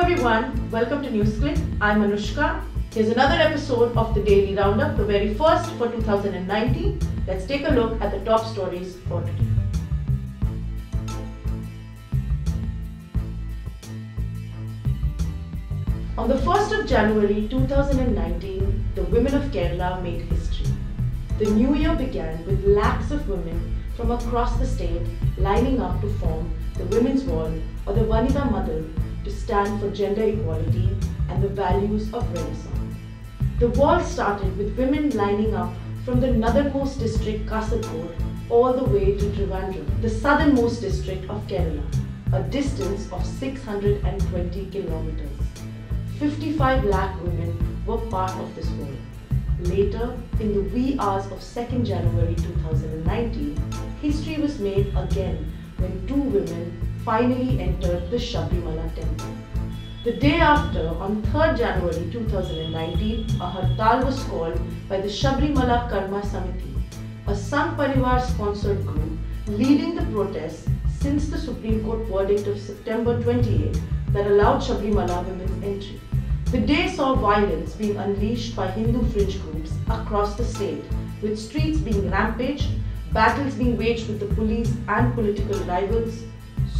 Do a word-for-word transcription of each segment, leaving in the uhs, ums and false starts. everyone, welcome to NewsClick. I'm Anushka. Here's another episode of The Daily Roundup, the very first for two thousand nineteen. Let's take a look at the top stories for today. On the first of January two thousand nineteen, the women of Kerala made history. The new year began with lakhs of women from across the state lining up to form the Women's Wall or the Vanitha Madal to stand for gender equality and the values of Renaissance. The wall started with women lining up from the northernmost district Kasaragod all the way to Trivandrum, the southernmost district of Kerala, a distance of six hundred twenty kilometers. fifty-five lakh women were part of this wall. Later, in the wee hours of second January two thousand nineteen, history was made again when two women finally entered the Sabarimala temple. The day after, on third January two thousand nineteen, a hartal was called by the Sabarimala Karma Samiti, a Sangh Parivar-sponsored group leading the protests since the Supreme Court verdict of September twenty-eighth that allowed Sabarimala women's entry. The day saw violence being unleashed by Hindu fringe groups across the state, with streets being rampaged, battles being waged with the police and political rivals.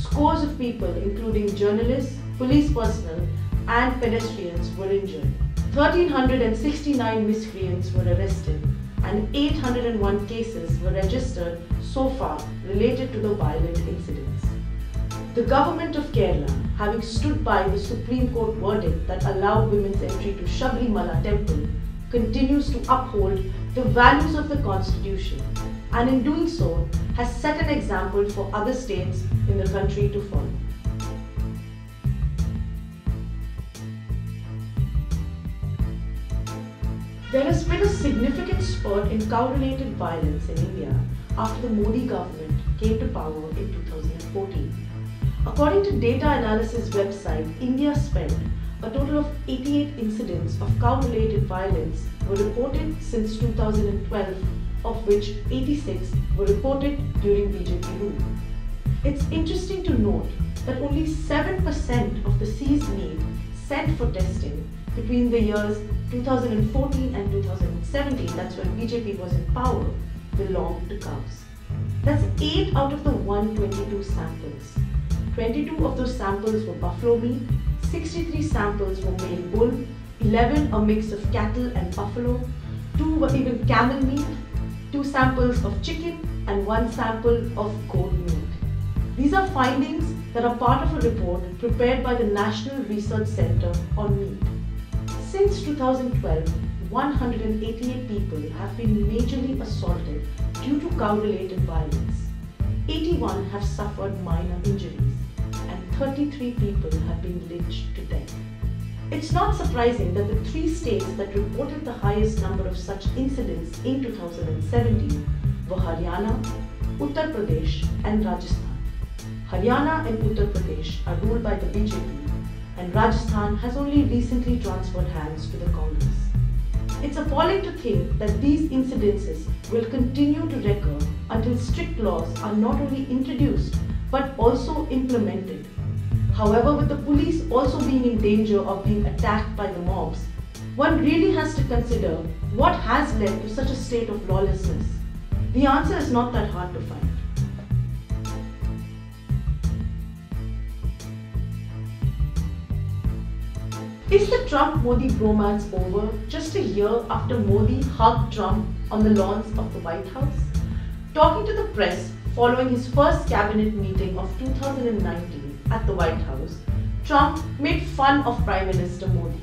Scores of people, including journalists, police personnel and pedestrians, were injured. one thousand three hundred sixty-nine miscreants were arrested and eight hundred one cases were registered so far related to the violent incidents. The government of Kerala, having stood by the Supreme Court verdict that allowed women's entry to Sabarimala temple, continues to uphold the values of the constitution and in doing so has set an example for other states in the country to follow. There has been a significant spurt in cow-related violence in India after the Modi government came to power in two thousand fourteen. According to data analysis website India Spend, a total of eighty-eight incidents of cow-related violence were reported since two thousand twelve, of which eighty-six were reported during B J P rule. It's interesting to note that only seven percent of the seized meat sent for testing between the years two thousand fourteen and two thousand seventeen, that's when B J P was in power, belonged to cows. That's eight out of the one hundred twenty-two samples. twenty-two of those samples were buffalo meat, sixty-three samples were male bull, eleven a mix of cattle and buffalo, two were even camel meat, two samples of chicken and one sample of goat meat. These are findings that are part of a report prepared by the National Research Centre on Meat. Since two thousand twelve, one hundred eighty-eight people have been majorly assaulted due to cow-related violence. eighty-one have suffered minor injuries and thirty-three people have been lynched to death. It's not surprising that the three states that reported the highest number of such incidents in two thousand seventeen were Haryana, Uttar Pradesh and Rajasthan. Haryana and Uttar Pradesh are ruled by the B J P and Rajasthan has only recently transferred hands to the Congress. It's appalling to think that these incidences will continue to recur until strict laws are not only introduced but also implemented. However, with the police also being in danger of being attacked by the mobs, one really has to consider what has led to such a state of lawlessness. The answer is not that hard to find. Is the Trump-Modi bromance over just a year after Modi hugged Trump on the lawns of the White House? Talking to the press following his first cabinet meeting of two thousand nineteen at the White House, Trump made fun of Prime Minister Modi.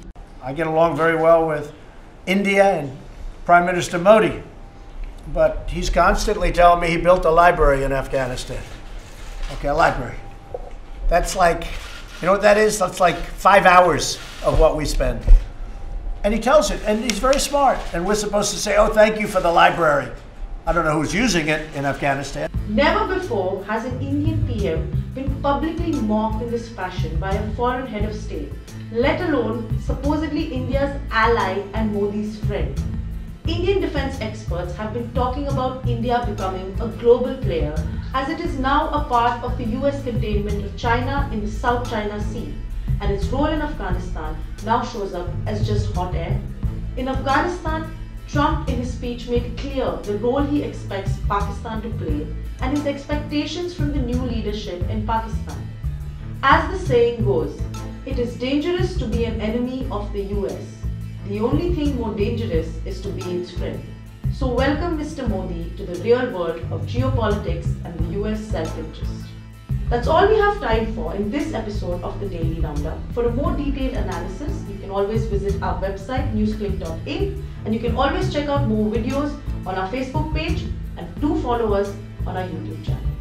I get along very well with India and Prime Minister Modi, but he's constantly telling me he built a library in Afghanistan. Okay, a library. That's like, you know what that is? That's like five hours of what we spend. And he tells it, and he's very smart. And we're supposed to say, oh, thank you for the library. I don't know who's using it in Afghanistan. Never before has an Indian P M been publicly mocked in this fashion by a foreign head of state, let alone supposedly India's ally and Modi's friend. Indian defense experts have been talking about India becoming a global player as it is now a part of the U S containment of China in the South China Sea and its role in Afghanistan now shows up as just hot air? In Afghanistan, Trump in his speech made clear the role he expects Pakistan to play and his expectations from the new leadership in Pakistan. As the saying goes, it is dangerous to be an enemy of the U S. The only thing more dangerous is to be its friend. So welcome Mister Modi to the real world of geopolitics and the U S self-interest. That's all we have time for in this episode of The Daily Roundup. For a more detailed analysis, you can always visit our website newsclick dot in, and you can always check out more videos on our Facebook page, and do follow us on our YouTube channel.